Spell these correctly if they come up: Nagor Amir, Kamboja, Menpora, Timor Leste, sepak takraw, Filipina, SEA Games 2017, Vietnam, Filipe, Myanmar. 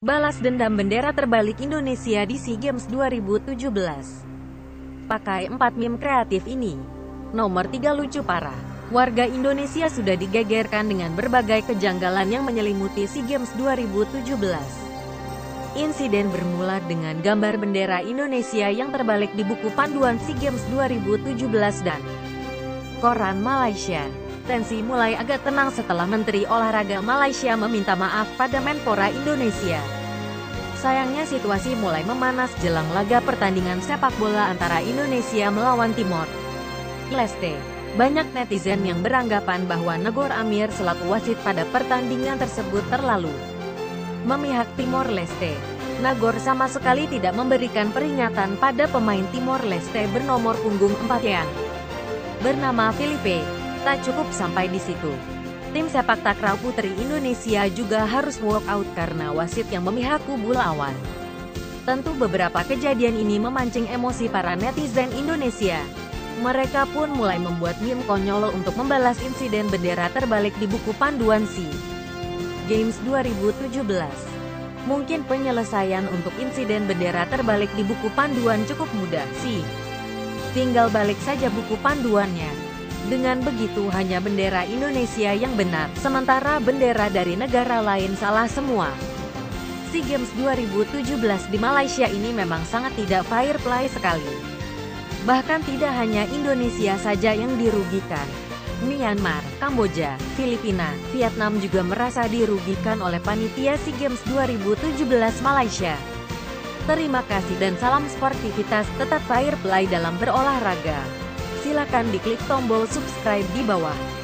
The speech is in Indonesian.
Balas dendam bendera terbalik Indonesia di SEA Games 2017. Pakai 4 meme kreatif ini. Nomor 3 lucu parah. Warga Indonesia sudah digegerkan dengan berbagai kejanggalan yang menyelimuti SEA Games 2017. Insiden bermula dengan gambar bendera Indonesia yang terbalik di buku panduan SEA Games 2017 dan koran Malaysia. Tensi mulai agak tenang setelah Menteri Olahraga Malaysia meminta maaf pada Menpora Indonesia. Sayangnya situasi mulai memanas jelang laga pertandingan sepak bola antara Indonesia melawan Timor Leste. Banyak netizen yang beranggapan bahwa Nagor Amir selaku wasit pada pertandingan tersebut terlalu memihak Timor Leste. Nagor sama sekali tidak memberikan peringatan pada pemain Timor Leste bernomor punggung 4 yang bernama Filipe. Tak cukup sampai di situ. Tim sepak takraw putri Indonesia juga harus walk out karena wasit yang memihak kubu lawan. Tentu beberapa kejadian ini memancing emosi para netizen Indonesia. Mereka pun mulai membuat meme konyol untuk membalas insiden bendera terbalik di buku panduan SEA Games 2017. Mungkin penyelesaian untuk insiden bendera terbalik di buku panduan cukup mudah sih. Tinggal balik saja buku panduannya. Dengan begitu hanya bendera Indonesia yang benar, sementara bendera dari negara lain salah semua. SEA Games 2017 di Malaysia ini memang sangat tidak fair play sekali. Bahkan tidak hanya Indonesia saja yang dirugikan. Myanmar, Kamboja, Filipina, Vietnam juga merasa dirugikan oleh panitia SEA Games 2017 Malaysia. Terima kasih dan salam sportivitas, tetap fair play dalam berolahraga. Silakan diklik tombol subscribe di bawah.